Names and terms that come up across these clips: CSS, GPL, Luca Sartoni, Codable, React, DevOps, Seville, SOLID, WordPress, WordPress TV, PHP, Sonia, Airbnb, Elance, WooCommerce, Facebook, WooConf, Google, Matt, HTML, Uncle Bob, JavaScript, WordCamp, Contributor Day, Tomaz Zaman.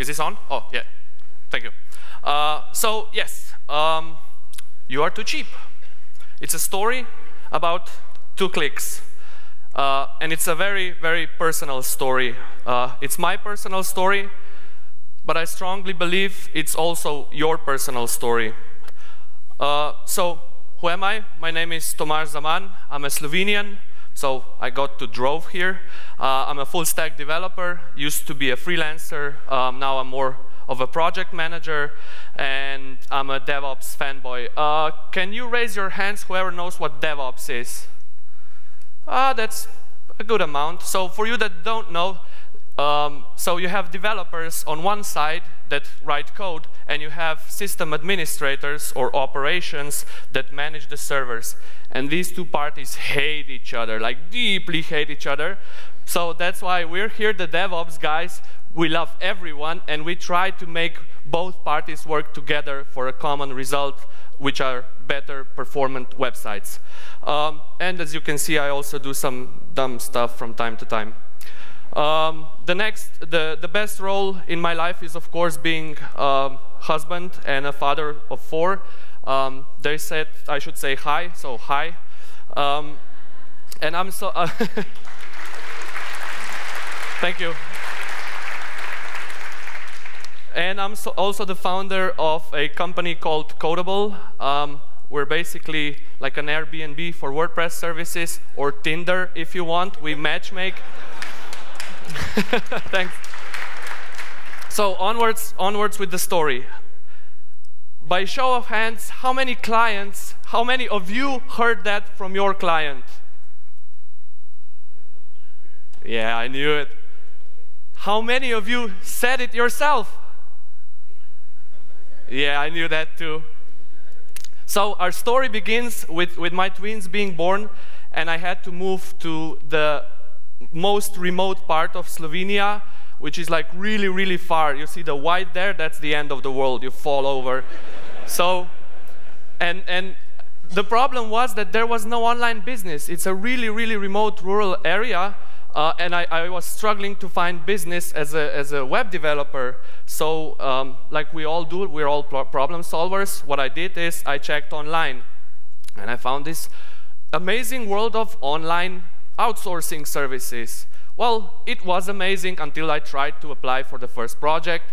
Is this on? Oh, yeah. Thank you. So yes, you are too cheap. It's a story about 2 clicks. And it's a very, very personal story. It's my personal story, but I strongly believe it's also your personal story. So who am I? My name is Tomaz Zaman. I'm a Slovenian, so I got to drove here. I'm a full stack developer, used to be a freelancer. Now I'm more of a project manager, and I'm a DevOps fanboy. Can you raise your hands, whoever knows what DevOps is? That's a good amount. So for you that don't know, so you have developers on one side that write code, and you have system administrators or operations that manage the servers. And these two parties hate each other, like deeply hate each other. So that's why we're here, the DevOps guys. We love everyone, and we try to make both parties work together for a common result, which are better performant websites. And as you can see, I also do some dumb stuff from time to time. The best role in my life is, of course, being a husband and a father of 4. They said I should say hi, so hi. And I'm so... Thank you. And I'm also the founder of a company called Codable. We're basically like an Airbnb for WordPress services, or Tinder if you want. We matchmake. Thanks. So onwards with the story. By show of hands, how many of you heard that from your client? Yeah, I knew it. How many of you said it yourself? Yeah, I knew that too. So our story begins with my twins being born, and I had to move to the most remote part of Slovenia, which is like really, really far. You see the white there? That's the end of the world. You fall over. So, and the problem was that there was no online business. It's a really, really remote rural area. And I was struggling to find business as a web developer. So like we all do, we're all problem solvers. What I did is I checked online, and I found this amazing world of online outsourcing services. Well, it was amazing until I tried to apply for the first project.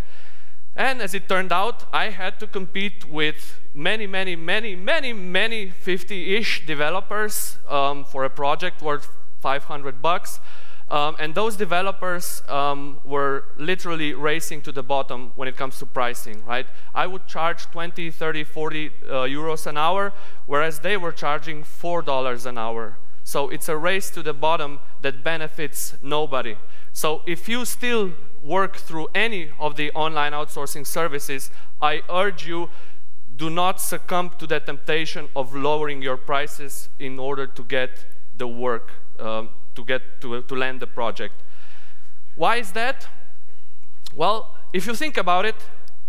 And as it turned out, I had to compete with many 50-ish developers for a project worth $500. And those developers were literally racing to the bottom when it comes to pricing, right? I would charge 20, 30, 40 euros an hour, whereas they were charging $4 an hour. So it's a race to the bottom that benefits nobody. So if you still work through any of the online outsourcing services, I urge you, do not succumb to the temptation of lowering your prices in order to get the work. To land the project. Why is that? Well, if you think about it,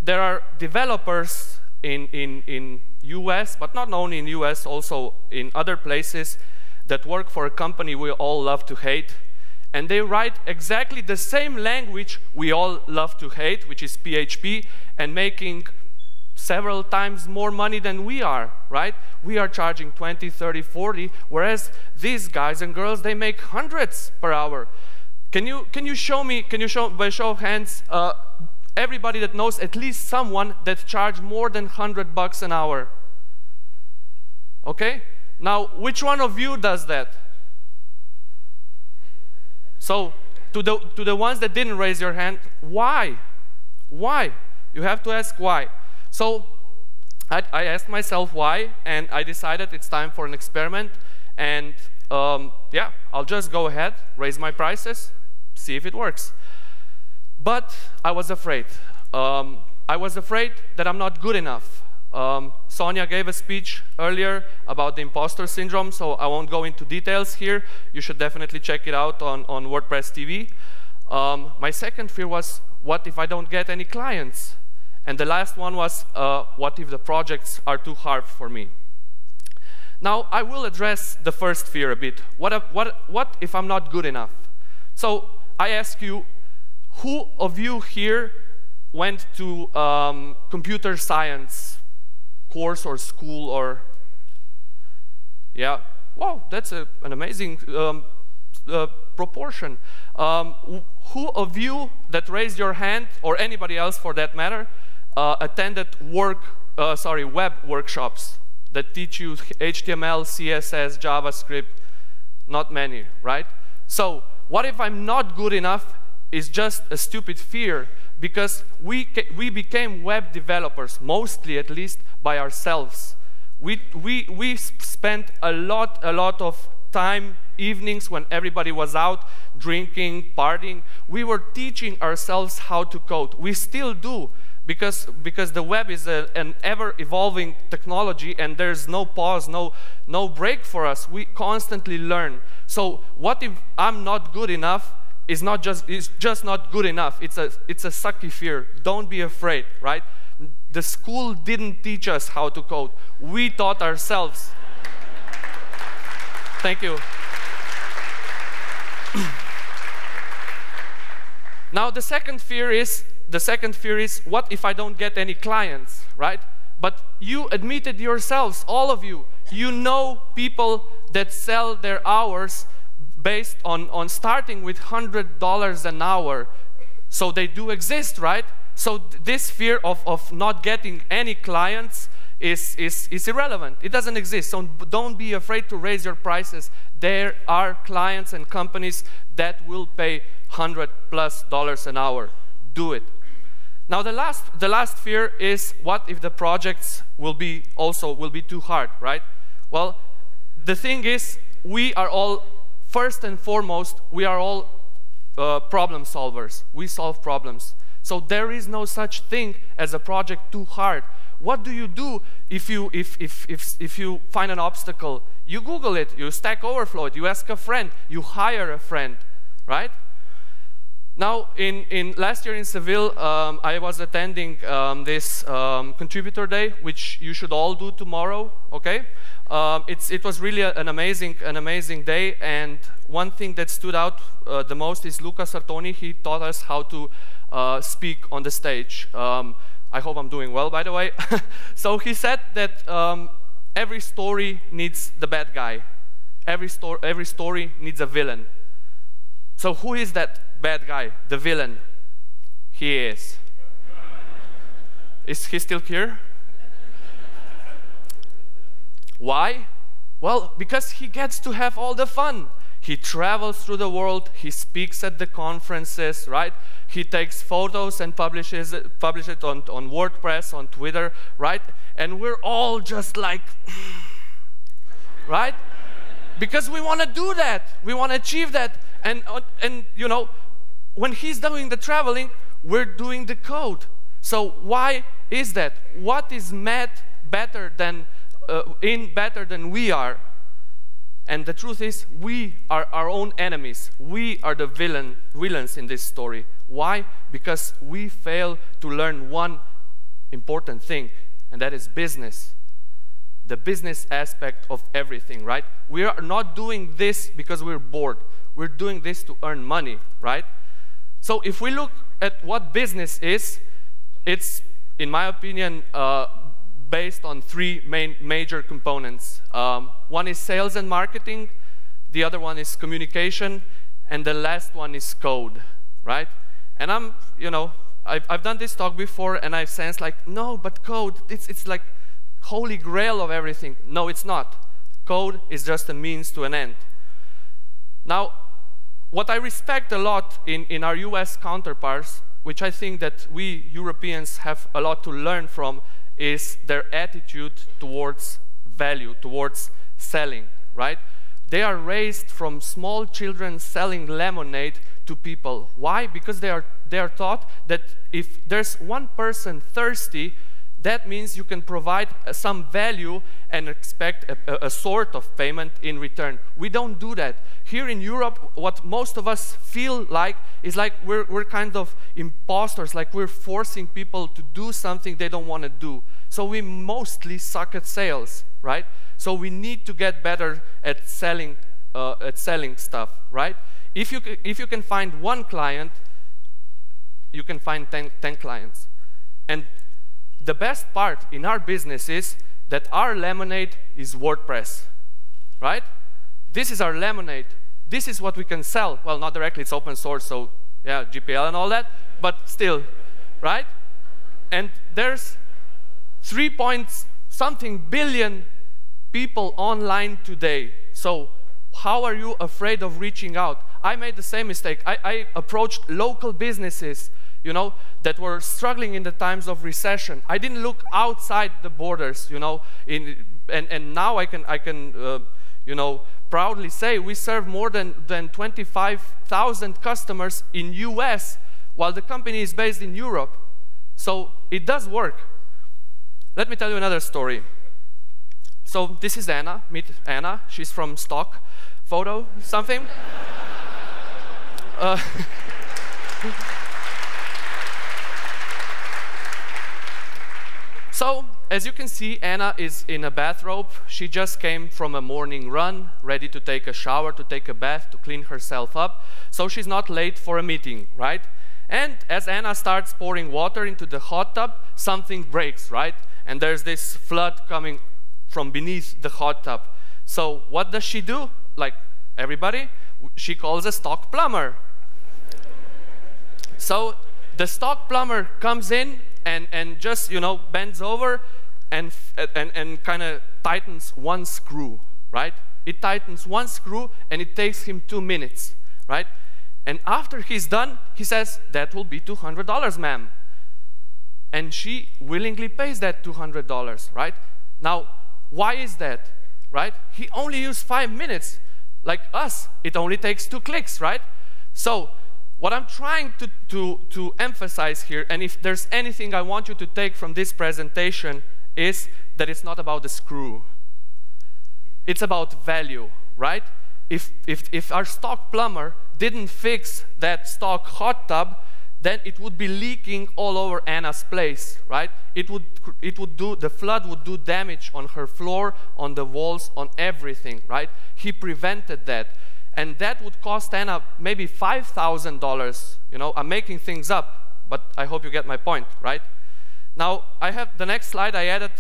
there are developers in US, but not only in US, also in other places, that work for a company we all love to hate, and they write exactly the same language we all love to hate, which is PHP, and making several times more money than we are, right? We are charging 20, 30, 40, whereas these guys and girls, they make hundreds per hour. Can you show me, by show of hands, everybody that knows at least someone that charged more than $100 an hour? Okay? Now, which one of you does that? So, to the ones that didn't raise your hand, why? Why? You have to ask why. So I asked myself why, and I decided it's time for an experiment. And yeah, I'll just go ahead, raise my prices, see if it works. But I was afraid. I was afraid that I'm not good enough. Sonia gave a speech earlier about the imposter syndrome, so I won't go into details here. You should definitely check it out on WordPress TV. My second fear was, what if I don't get any clients? And the last one was, what if the projects are too hard for me? Now, I will address the first fear a bit. What if I'm not good enough? So I ask you, who of you here went to computer science course or school or, yeah, wow, that's an amazing proportion. Who of you that raised your hand, or anybody else for that matter, attended web workshops that teach you HTML, CSS, JavaScript? Not many, right? So what if I'm not good enough is just a stupid fear, because we became web developers, mostly at least, by ourselves. We spent a lot of time, evenings when everybody was out drinking, partying. We were teaching ourselves how to code. We still do, because the web is an ever-evolving technology, and there's no pause, no break for us. We constantly learn. So what if I'm not good enough? It's just not good enough. It's a sucky fear. Don't be afraid, right? The school didn't teach us how to code. We taught ourselves. Thank you. Now the second fear is, what if I don't get any clients, right? But you admitted yourselves, all of you. You know people that sell their hours based on starting with $100 an hour. So they do exist, right? So this fear of not getting any clients is irrelevant. It doesn't exist. So don't be afraid to raise your prices. There are clients and companies that will pay $100+ an hour. Do it. Now the last fear is, what if the projects will be too hard, right? Well, the thing is, we are all, first and foremost, we are all problem solvers. We solve problems. So there is no such thing as a project too hard. What do if you find an obstacle? You Google it, you Stack Overflow it, you ask a friend, you hire a friend, right? Now, last year in Seville, I was attending this Contributor Day, which you should all do tomorrow, okay? It was really an amazing day, and one thing that stood out the most is Luca Sartoni. He taught us how to speak on the stage. I hope I'm doing well, by the way. So he said that every story needs the bad guy. Every story needs a villain. So who is that bad guy, the villain? He is. Is he still here? Why? Well, because he gets to have all the fun. He travels through the world, he speaks at the conferences, right? He takes photos and publishes it on WordPress, on Twitter, right? And we're all just like, right? Because we want to do that, we want to achieve that. And you know, when he's doing the traveling, we're doing the code. So why is that? What is Matt better than we are? And the truth is, we are our own enemies. We are the villains in this story. Why? Because we fail to learn one important thing, and that is business. The business aspect of everything, right? We are not doing this because we're bored. We're doing this to earn money, right? So if we look at what business is, it's, in my opinion, based on three major components. One is sales and marketing, the other one is communication, and the last one is code, right? And I'm, you know, I've done this talk before, and I've sensed like, no, but code, it's like holy grail of everything. No, it's not. Code is just a means to an end. Now, what I respect a lot in our US counterparts, which I think that we Europeans have a lot to learn from, is their attitude towards value, towards selling, right? They are raised from small children selling lemonade to people. Why? Because they are taught that if there's one person thirsty, that means you can provide some value and expect a sort of payment in return. We don't do that. Here in Europe, what most of us feel like is like we're kind of imposters, like we're forcing people to do something they don't want to do. So we mostly suck at sales, right? So we need to get better at selling stuff, right? If you can find one client, you can find 10 clients. And the best part in our business is that our lemonade is WordPress, right? This is our lemonade. This is what we can sell. Well, not directly, it's open source, so yeah, GPL and all that, but still, right? And there's 3.something billion people online today. So how are you afraid of reaching out? I made the same mistake. I approached local businesses, you know, that were struggling in the times of recession. I didn't look outside the borders, you know, and now I can you know, proudly say we serve more than 25,000 customers in US while the company is based in Europe. So it does work. Let me tell you another story. So this is Anna. Meet Anna. She's from stock photo something. So, as you can see, Anna is in a bathrobe. She just came from a morning run, ready to take a shower, to take a bath, to clean herself up, so she's not late for a meeting, right? And as Anna starts pouring water into the hot tub, something breaks, right? And there's this flood coming from beneath the hot tub. So what does she do? Like everybody, she calls a stock plumber. So the stock plumber comes in and just, you know, bends over and kind of tightens one screw, right? It tightens one screw and it takes him 2 minutes, right? And after he's done, he says, that will be $200, ma'am. And she willingly pays that $200, right? Now, why is that, right? He only used 5 minutes. Like us, it only takes 2 clicks, right? So what I'm trying to emphasize here, and if there's anything I want you to take from this presentation, is that it's not about the screw. It's about value, right? If our stock plumber didn't fix that stock hot tub, then it would be leaking all over Anna's place, right? It would do, the flood would do damage on her floor, on the walls, on everything, right? He prevented that. And that would cost Anna maybe $5,000. You know, I'm making things up, but I hope you get my point, right? Now, I have the next slide I added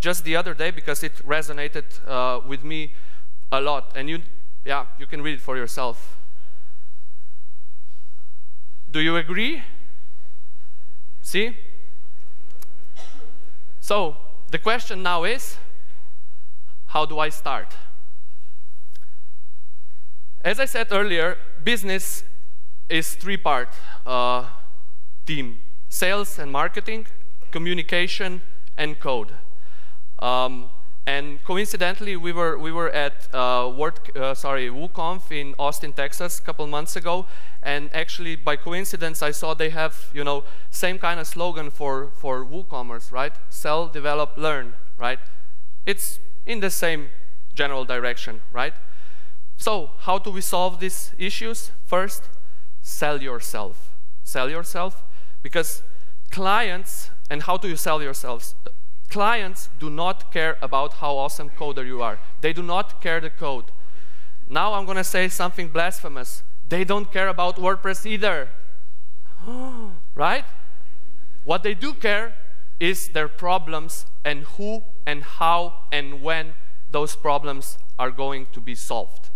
just the other day because it resonated with me a lot. And you can read it for yourself. Do you agree? See? So, the question now is, how do I start? As I said earlier, business is three-part team. Sales and marketing, communication, and code. And coincidentally, we were at WooConf in Austin, Texas, a couple months ago, and actually by coincidence I saw they have, you know, same kind of slogan for WooCommerce, right? Sell, develop, learn, right? It's in the same general direction, right? So how do we solve these issues? First, sell yourself. Sell yourself, because clients, and how do you sell yourselves? Clients do not care about how awesome coder you are. They do not care the code. Now I'm going to say something blasphemous. They don't care about WordPress either. Right? What they do care is their problems and who and how and when those problems are going to be solved.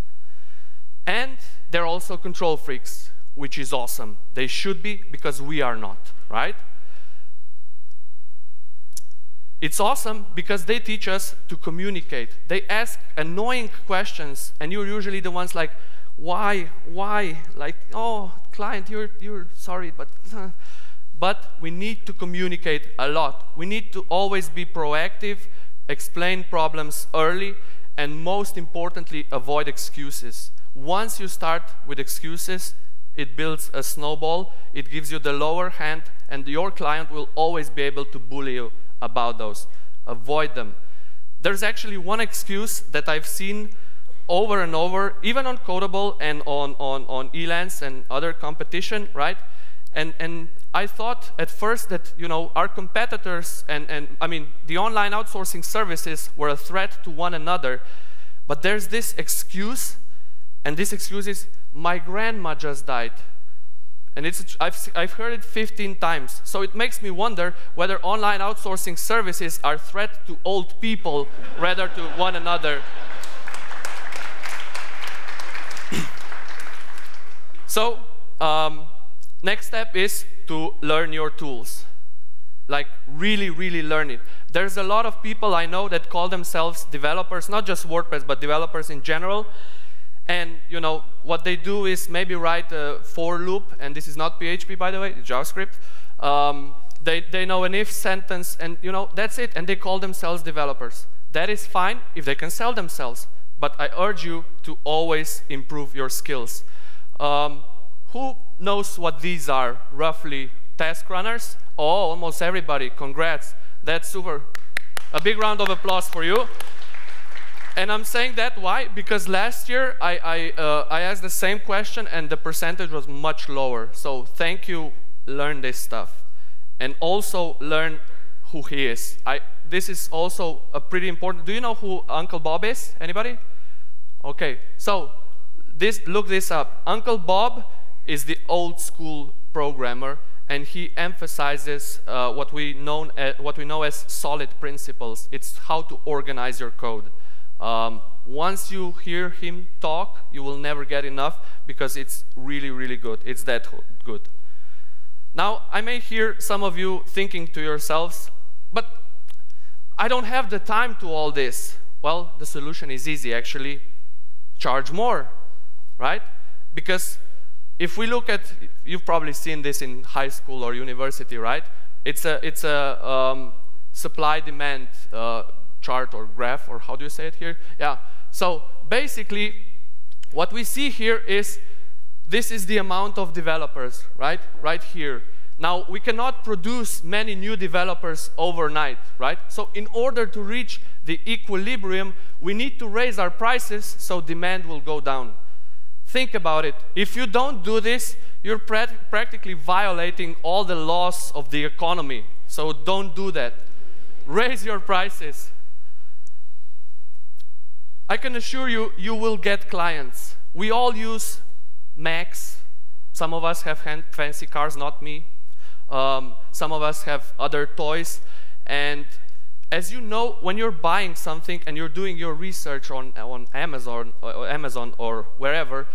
And they're also control freaks, which is awesome. They should be, because we are not, right? It's awesome because they teach us to communicate. They ask annoying questions, and you're usually the ones like, why? Like, oh, client, you're sorry, but we need to communicate a lot. We need to always be proactive, explain problems early, and most importantly, avoid excuses. Once you start with excuses, it builds a snowball, it gives you the lower hand, and your client will always be able to bully you about those. Avoid them. There's actually one excuse that I've seen over and over, even on Codable and on Elance and other competition, right? And I thought at first that, you know, our competitors and I mean the online outsourcing services were a threat to one another, but there's this excuse, and this excuse is, my grandma just died. And it's, I've heard it 15 times. So it makes me wonder whether online outsourcing services are a threat to old people rather to one another. So next step is to learn your tools. Like really, really learn it. There's a lot of people I know that call themselves developers, not just WordPress, but developers in general. And you know what they do is maybe write a for loop, and this is not PHP, by the way, it's JavaScript. They know an if sentence, and you know that's it. And they call themselves developers. That is fine if they can sell themselves, but I urge you to always improve your skills. Who knows what these are roughly? Task runners? Oh, almost everybody. Congrats. That's super. A big round of applause for you. And I'm saying that why? Because last year I asked the same question and the percentage was much lower. So thank you, learn this stuff. And also learn who he is. This is also a pretty important. Do you know who Uncle Bob is? Anybody? Okay, so look this up. Uncle Bob is the old school programmer, and he emphasizes what we know as SOLID principles. It's how to organize your code. Once you hear him talk, you will never get enough because it's really, really good. It's that good. Now, I may hear some of you thinking to yourselves, but I don't have the time to all this. Well, the solution is easy, actually. Charge more, right? Because if we look at, you've probably seen this in high school or university, right? It's a supply-demand chart or graph, or how do you say it here? Yeah, so basically what we see here is this is the amount of developers, right? Right here. Now we cannot produce many new developers overnight, right? So in order to reach the equilibrium, we need to raise our prices so demand will go down. Think about it. If you don't do this, you're practically violating all the laws of the economy. So don't do that. Raise your prices. I can assure you, you will get clients. We all use Macs. Some of us have fancy cars, not me. Some of us have other toys. And as you know, when you're buying something and you're doing your research on Amazon or wherever,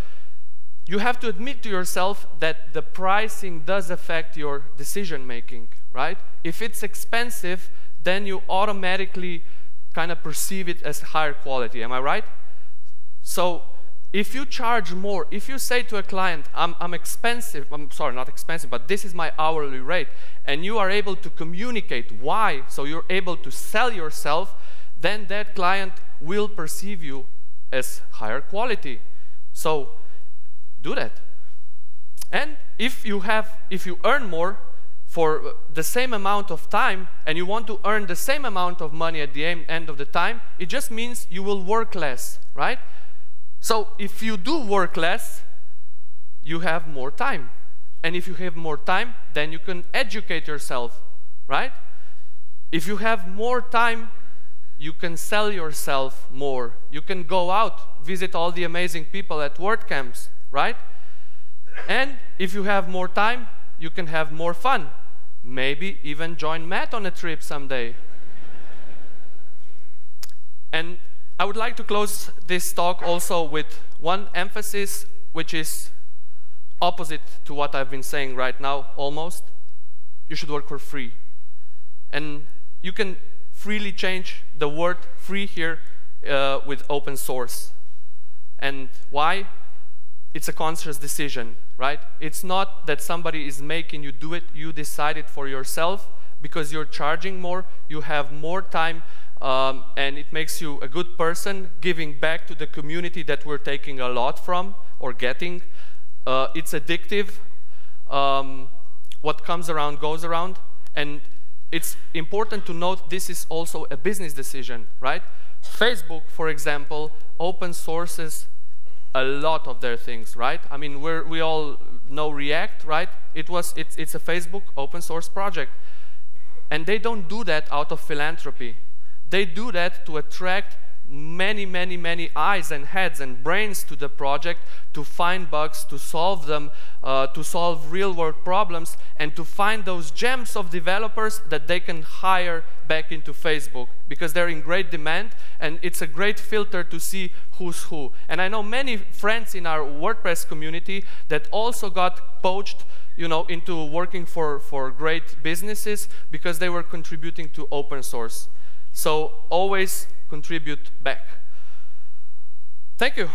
you have to admit to yourself that the pricing does affect your decision making, right? If it's expensive, then you automatically kind of perceive it as higher quality. Am I right? So if you charge more, if you say to a client, I'm sorry, not expensive, but this is my hourly rate, and you are able to communicate why, so you're able to sell yourself, then that client will perceive you as higher quality. So do that. And if you earn more for the same amount of time, and you want to earn the same amount of money at the end of the time, it just means you will work less, right? So if you do work less, you have more time. And if you have more time, then you can educate yourself, right? If you have more time, you can sell yourself more. You can go out, visit all the amazing people at WordCamps, right? And if you have more time, you can have more fun. Maybe even join Matt on a trip someday. And I would like to close this talk also with one emphasis, which is opposite to what I've been saying right now, almost. You should work for free. And you can freely change the word free here with open source. And why? It's a conscious decision, right? It's not that somebody is making you do it. You decide it for yourself because you're charging more, you have more time, and it makes you a good person, giving back to the community that we're taking a lot from or getting. It's addictive. What comes around goes around. And it's important to note this is also a business decision, right? Facebook, for example, open sources a lot of their things, right? I mean, we all know React, right? It's a Facebook open source project. And they don't do that out of philanthropy. They do that to attract many eyes and heads and brains to the project to find bugs, to solve them, to solve real-world problems, and to find those gems of developers that they can hire back into Facebook, because they're in great demand, and it's a great filter to see who's who. And I know many friends in our WordPress community that also got poached, you know, into working for great businesses because they were contributing to open source. So always contribute back. Thank you.